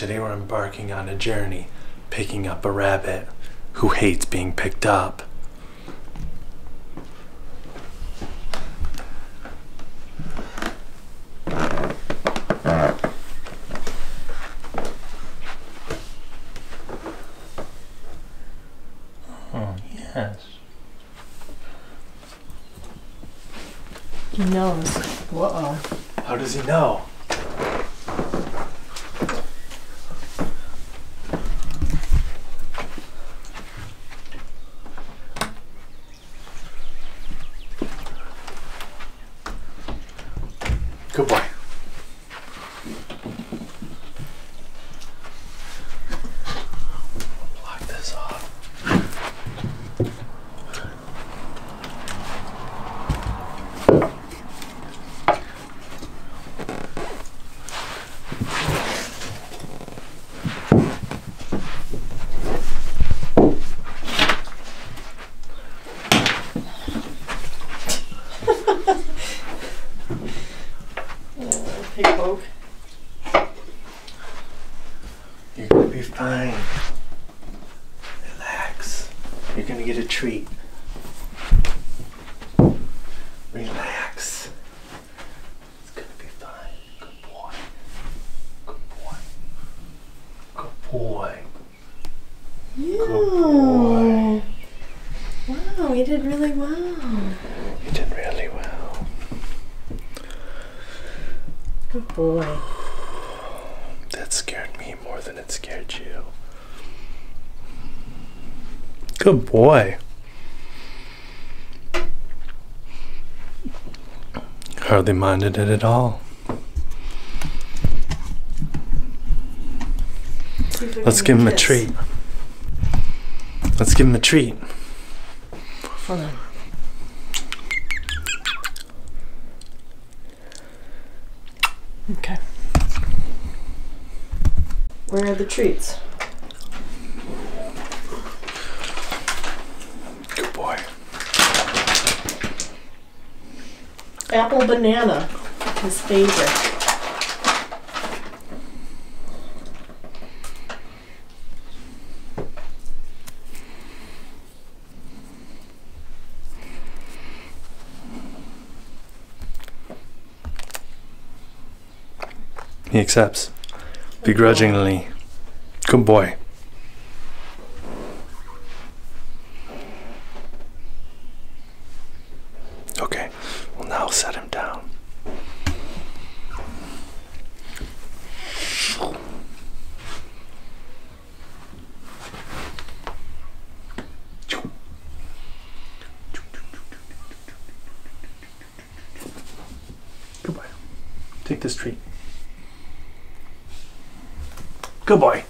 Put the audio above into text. Today we're embarking on a journey, picking up a rabbit who hates being picked up. Oh, yes. He knows. Whoa. How does he know? Good boy. We'll block this off. You're gonna be fine. Relax. You're gonna get a treat. Relax. It's gonna be fine. Good boy. Good boy. Good boy. Yeah. Good boy. Wow, you did really well. You did really well. Good boy. That scared me more than it scared you. Good boy. Hardly minded it at all. Let's give him a treat. Let's give him a treat. Hold on. Okay. Where are the treats? Good boy. Apple banana, his favorite. He accepts. Begrudgingly. Good boy. Okay, we'll now set him down. Good boy. Take this treat. Good boy.